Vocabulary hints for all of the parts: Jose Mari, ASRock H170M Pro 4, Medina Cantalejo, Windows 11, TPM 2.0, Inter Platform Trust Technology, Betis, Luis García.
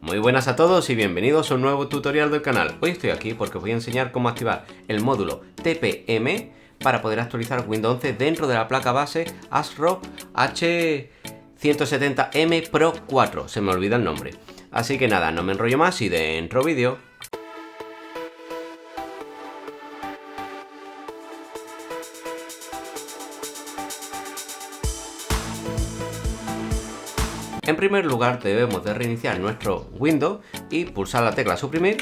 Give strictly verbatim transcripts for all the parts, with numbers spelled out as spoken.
Muy buenas a todos y bienvenidos a un nuevo tutorial del canal. Hoy estoy aquí porque os voy a enseñar cómo activar el módulo T P M para poder actualizar Windows once dentro de la placa base ASRock H ciento setenta M Pro cuatro. Se me olvida el nombre. Así que nada, no me enrollo más y dentro vídeo. En primer lugar debemos de reiniciar nuestro Windows y pulsar la tecla suprimir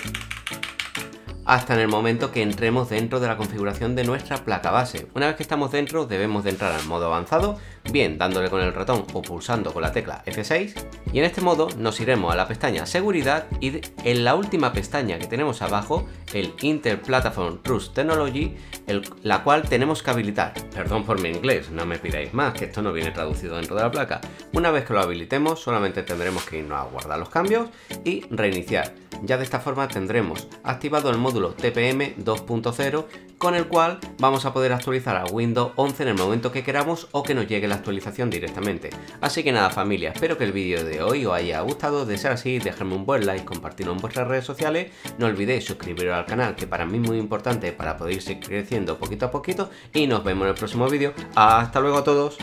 hasta en el momento que entremos dentro de la configuración de nuestra placa base. Una vez que estamos dentro debemos de entrar al modo avanzado, bien dándole con el ratón o pulsando con la tecla F seis, y en este modo nos iremos a la pestaña seguridad y en la última pestaña que tenemos abajo, el Inter Platform Trust Technology, el, la cual tenemos que habilitar. Perdón por mi inglés, no me pidáis más, que esto no viene traducido dentro de la placa. Una vez que lo habilitemos solamente tendremos que irnos a guardar los cambios y reiniciar. Ya de esta forma tendremos activado el módulo T P M dos punto cero con el cual vamos a poder actualizar a Windows once en el momento que queramos o que nos llegue la actualización directamente. Así que nada familia, espero que el vídeo de hoy os haya gustado. De ser así, dejadme un buen like, compartidlo en vuestras redes sociales, no olvidéis suscribiros al canal, que para mí es muy importante para poder ir creciendo poquito a poquito, y nos vemos en el próximo vídeo. Hasta luego a todos.